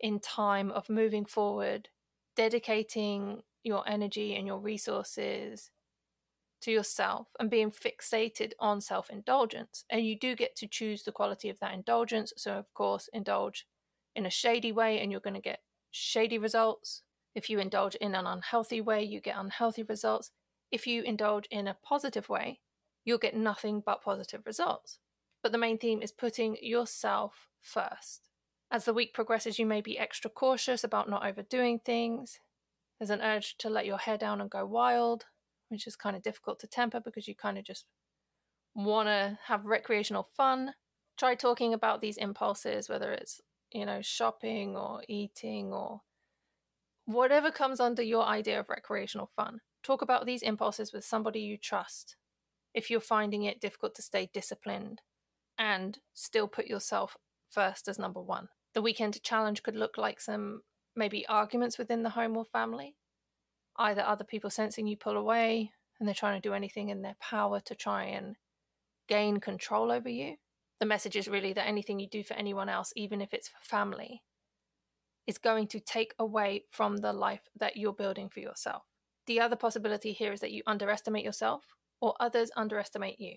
in time of moving forward, dedicating your energy and your resources to yourself and being fixated on self-indulgence. And you do get to choose the quality of that indulgence. So, of course, indulge in a shady way and you're going to get shady results. If you indulge in an unhealthy way, you get unhealthy results. If you indulge in a positive way, you'll get nothing but positive results. But the main theme is putting yourself first. As the week progresses, you may be extra cautious about not overdoing things. There's an urge to let your hair down and go wild, which is kind of difficult to temper because you kind of just want to have recreational fun. Try talking about these impulses, whether it's, shopping or eating or whatever comes under your idea of recreational fun. Talk about these impulses with somebody you trust if you're finding it difficult to stay disciplined and still put yourself first as number one. The weekend challenge could look like some maybe arguments within the home or family. Either other people sensing you pull away and they're trying to do anything in their power to try and gain control over you. The message is really that anything you do for anyone else, even if it's for family, is going to take away from the life that you're building for yourself. The other possibility here is that you underestimate yourself or others underestimate you.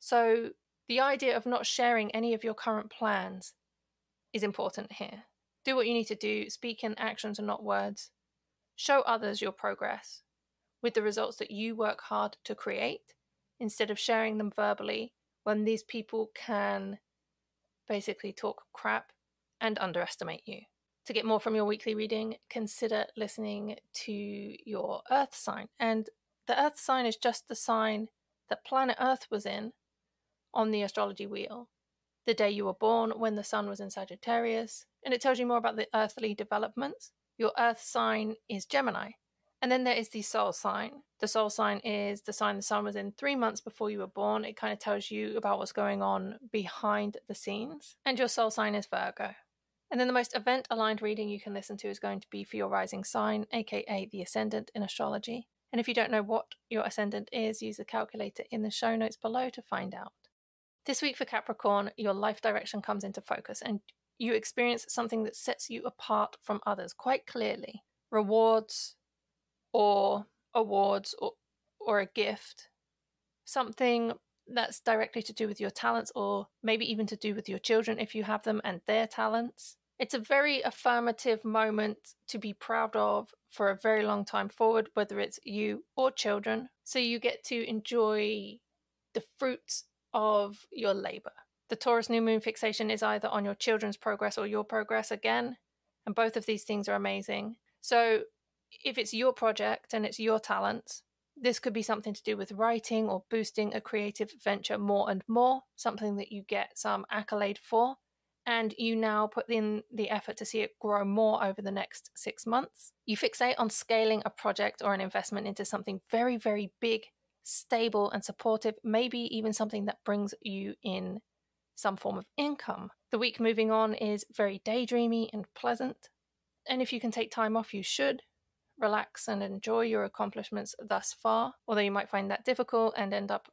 So the idea of not sharing any of your current plans is important here. Do what you need to do, speak in actions and not words. Show others your progress with the results that you work hard to create instead of sharing them verbally when these people can basically talk crap and underestimate you. To get more from your weekly reading, consider listening to your Earth sign. And the Earth sign is just the sign that planet Earth was in on the astrology wheel, the day you were born, when the sun was in Sagittarius. And it tells you more about the earthly developments. Your Earth sign is Gemini. And then there is the soul sign. The soul sign is the sign the sun was in 3 months before you were born. It kind of tells you about what's going on behind the scenes. And your soul sign is Virgo. And then the most event-aligned reading you can listen to is going to be for your rising sign, aka the ascendant in astrology. And if you don't know what your ascendant is, use the calculator in the show notes below to find out. This week for Capricorn, your life direction comes into focus and you experience something that sets you apart from others quite clearly. Rewards or awards or a gift. Something that's directly to do with your talents or maybe even to do with your children if you have them and their talents. It's a very affirmative moment to be proud of for a very long time forward, whether it's you or children. So you get to enjoy the fruits of your labor. The Taurus new moon fixation is either on your children's progress or your progress again. And both of these things are amazing. So if it's your project and it's your talents, this could be something to do with writing or boosting a creative venture more and more, something that you get some accolade for, and you now put in the effort to see it grow more over the next 6 months. You fixate on scaling a project or an investment into something very, very big, stable and supportive, maybe even something that brings you in some form of income. The week moving on is very daydreamy and pleasant, and if you can take time off, you should. Relax and enjoy your accomplishments thus far, although you might find that difficult and end up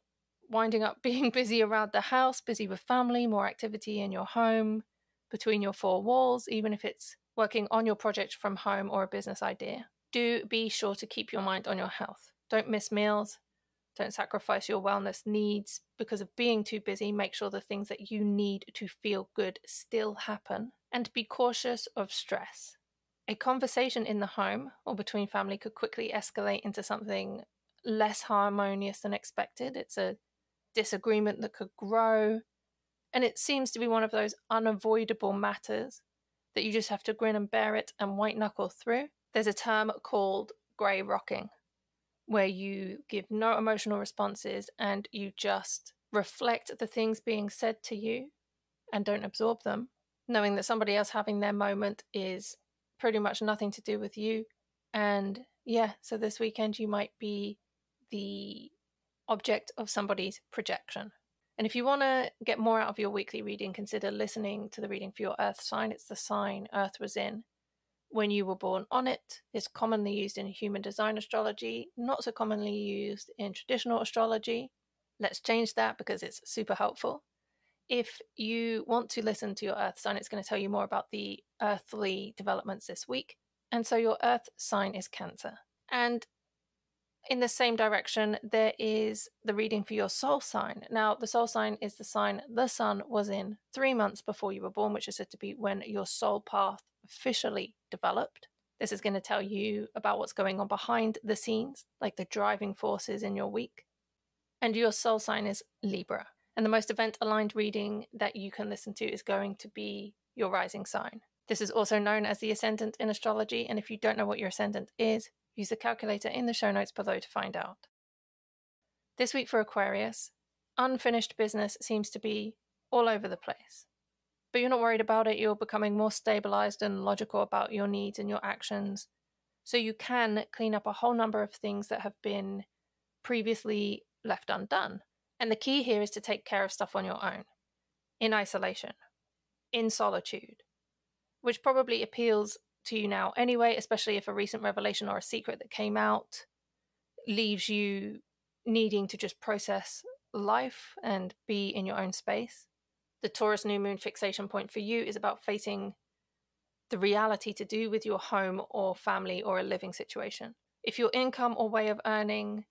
winding up being busy around the house, busy with family, more activity in your home, between your four walls, even if it's working on your project from home or a business idea. Do be sure to keep your mind on your health. Don't miss meals. Don't sacrifice your wellness needs because of being too busy. Make sure the things that you need to feel good still happen. And be cautious of stress. A conversation in the home or between family could quickly escalate into something less harmonious than expected. It's a disagreement that could grow, and it seems to be one of those unavoidable matters that you just have to grin and bear it and white knuckle through. There's a term called grey rocking, where you give no emotional responses and you just reflect the things being said to you and don't absorb them, knowing that somebody else having their moment is pretty much nothing to do with you. And yeah, so this weekend you might be the object of somebody's projection. And if you want to get more out of your weekly reading, consider listening to the reading for your earth sign. It's the sign earth was in when you were born on it. It's commonly used in human design astrology, not so commonly used in traditional astrology. Let's change that because it's super helpful. If you want to listen to your earth sign, it's going to tell you more about the earthly developments this week. And so your earth sign is Cancer. And in the same direction, there is the reading for your soul sign. Now, the soul sign is the sign the sun was in 3 months before you were born, which is said to be when your soul path officially developed. This is going to tell you about what's going on behind the scenes, like the driving forces in your week. And your soul sign is Libra. And the most event-aligned reading that you can listen to is going to be your rising sign. This is also known as the ascendant in astrology, and if you don't know what your ascendant is, use the calculator in the show notes below to find out. This week for Aquarius, unfinished business seems to be all over the place. But you're not worried about it, you're becoming more stabilized and logical about your needs and your actions, so you can clean up a whole number of things that have been previously left undone. And the key here is to take care of stuff on your own, in isolation, in solitude, which probably appeals to you now anyway, especially if a recent revelation or a secret that came out leaves you needing to just process life and be in your own space. The Taurus new moon fixation point for you is about facing the reality to do with your home or family or a living situation. If your income or way of earning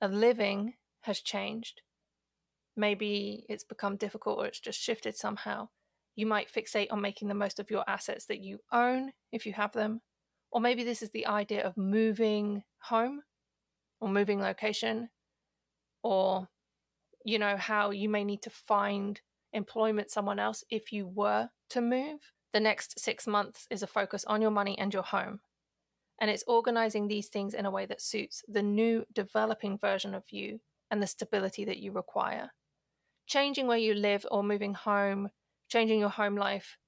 a living has changed, maybe it's become difficult or it's just shifted somehow. You might fixate on making the most of your assets that you own if you have them. Or maybe this is the idea of moving home or moving location, or, you know, how you may need to find employment someone else if you were to move. The next 6 months is a focus on your money and your home. And it's organizing these things in a way that suits the new developing version of you and the stability that you require. Changing where you live or moving home, changing your home life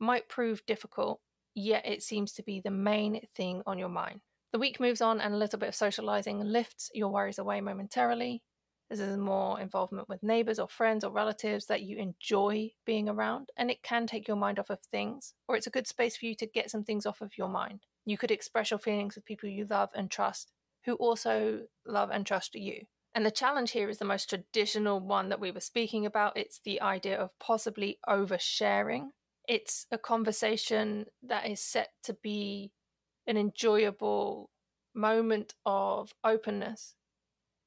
might prove difficult, yet it seems to be the main thing on your mind. The week moves on and a little bit of socializing lifts your worries away momentarily. This is more involvement with neighbors or friends or relatives that you enjoy being around, and it can take your mind off of things, or it's a good space for you to get some things off of your mind. You could express your feelings with people you love and trust, who also love and trust you. And the challenge here is the most traditional one that we were speaking about. It's the idea of possibly oversharing. It's a conversation that is set to be an enjoyable moment of openness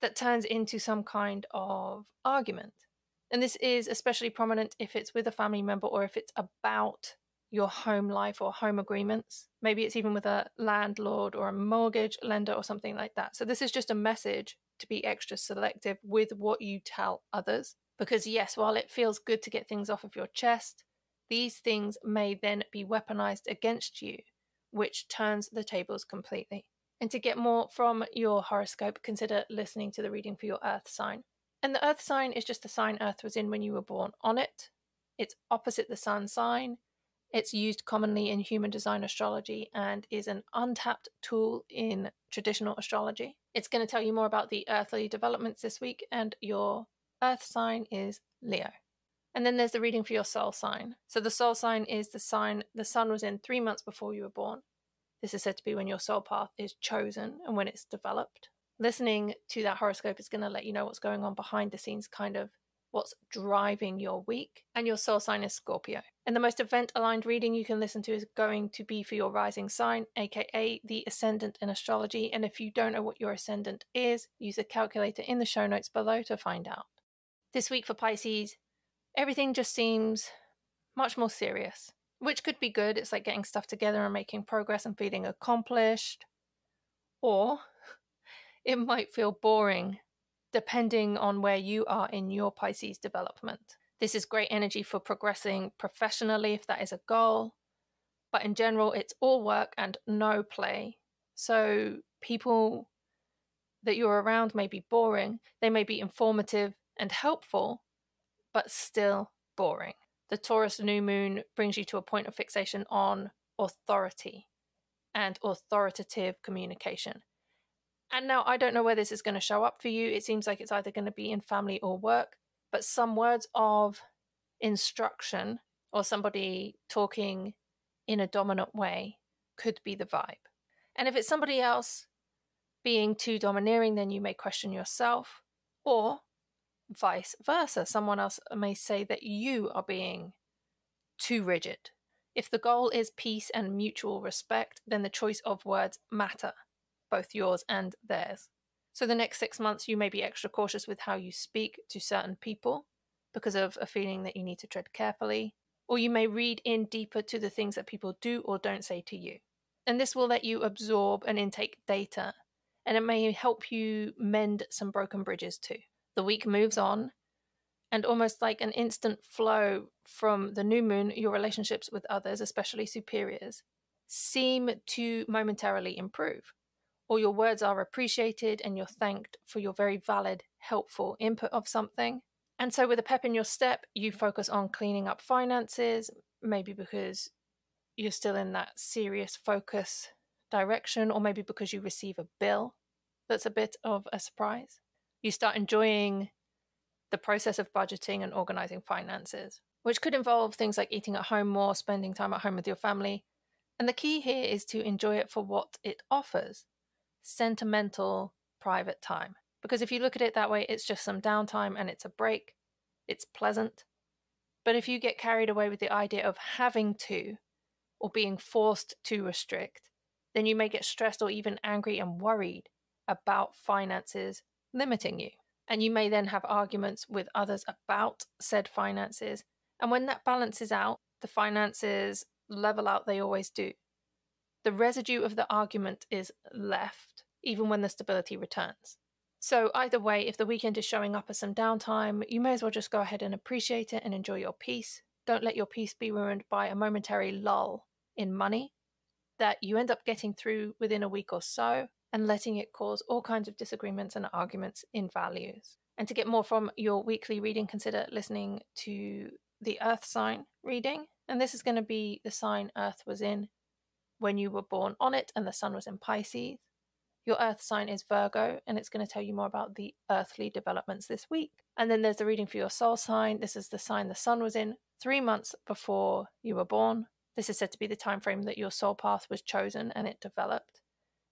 that turns into some kind of argument. And this is especially prominent if it's with a family member or if it's about your home life or home agreements. Maybe it's even with a landlord or a mortgage lender or something like that. So this is just a message to be extra selective with what you tell others. Because yes, while it feels good to get things off of your chest, these things may then be weaponized against you, which turns the tables completely. And to get more from your horoscope, consider listening to the reading for your Earth sign. And the Earth sign is just the sign Earth was in when you were born on it. It's opposite the Sun sign. It's used commonly in human design astrology and is an untapped tool in traditional astrology. It's going to tell you more about the earthly developments this week, and your Earth sign is Leo. And then there's the reading for your soul sign. So the soul sign is the sign the Sun was in 3 months before you were born. This is said to be when your soul path is chosen and when it's developed. Listening to that horoscope is going to let you know what's going on behind the scenes, kind of what's driving your week. And your soul sign is Scorpio. And the most event-aligned reading you can listen to is going to be for your rising sign, aka the ascendant in astrology. And if you don't know what your ascendant is, use the calculator in the show notes below to find out. This week for Pisces, everything just seems much more serious, which could be good. It's like getting stuff together and making progress and feeling accomplished. Or it might feel boring, depending on where you are in your Pisces development. This is great energy for progressing professionally, if that is a goal. But in general, it's all work and no play. So people that you're around may be boring. They may be informative and helpful, but still boring. The Taurus new moon brings you to a point of fixation on authority and authoritative communication. And now I don't know where this is going to show up for you. It seems like it's either going to be in family or work, but some words of instruction or somebody talking in a dominant way could be the vibe. And if it's somebody else being too domineering, then you may question yourself, or vice versa. Someone else may say that you are being too rigid. If the goal is peace and mutual respect, then the choice of words matter, both yours and theirs. So the next 6 months, you may be extra cautious with how you speak to certain people because of a feeling that you need to tread carefully, or you may read in deeper to the things that people do or don't say to you. And this will let you absorb and intake data, and it may help you mend some broken bridges too. The week moves on, and almost like an instant flow from the new moon, your relationships with others, especially superiors, seem to momentarily improve, or your words are appreciated and you're thanked for your very valid, helpful input of something. And so with a pep in your step, you focus on cleaning up finances, maybe because you're still in that serious focus direction, or maybe because you receive a bill that's a bit of a surprise. You start enjoying the process of budgeting and organizing finances, which could involve things like eating at home more, spending time at home with your family. And the key here is to enjoy it for what it offers, sentimental private time. Because if you look at it that way, it's just some downtime and it's a break. It's pleasant. But if you get carried away with the idea of having to or being forced to restrict, then you may get stressed or even angry and worried about finances limiting you. And you may then have arguments with others about said finances. And when that balances out, the finances level out, they always do. The residue of the argument is left, even when the stability returns. So either way, if the weekend is showing up as some downtime, you may as well just go ahead and appreciate it and enjoy your peace. Don't let your peace be ruined by a momentary lull in money that you end up getting through within a week or so, and letting it cause all kinds of disagreements and arguments in values. And to get more from your weekly reading, consider listening to the Earth sign reading. And this is going to be the sign Earth was in when you were born on it, and the Sun was in Pisces. Your earth sign is Virgo, and it's going to tell you more about the earthly developments this week. And then there's the reading for your soul sign. This is the sign the sun was in 3 months before you were born. This is said to be the time frame that your soul path was chosen and it developed.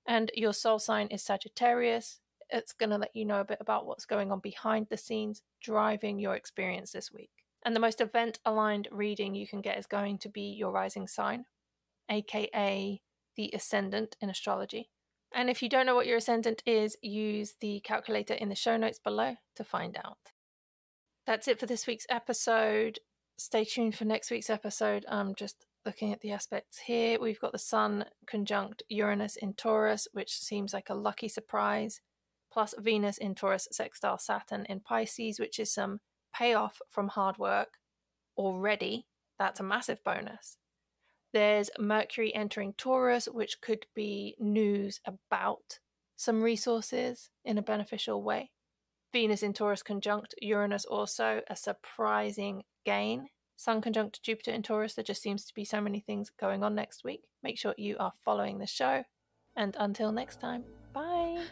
And your soul sign is Sagittarius. It's going to let you know a bit about what's going on behind the scenes, driving your experience this week. And the most event-aligned reading you can get is going to be your rising sign, aka the ascendant in astrology. And if you don't know what your ascendant is, use the calculator in the show notes below to find out. That's it for this week's episode. Stay tuned for next week's episode. I'm just looking at the aspects here. We've got the Sun conjunct Uranus in Taurus, which seems like a lucky surprise, plus Venus in Taurus sextile Saturn in Pisces, which is some payoff from hard work already. That's a massive bonus. There's Mercury entering Taurus, which could be news about some resources in a beneficial way. Venus in Taurus conjunct Uranus, also a surprising gain. Sun conjunct Jupiter in Taurus. There just seems to be so many things going on next week. Make sure you are following the show. And until next time, bye.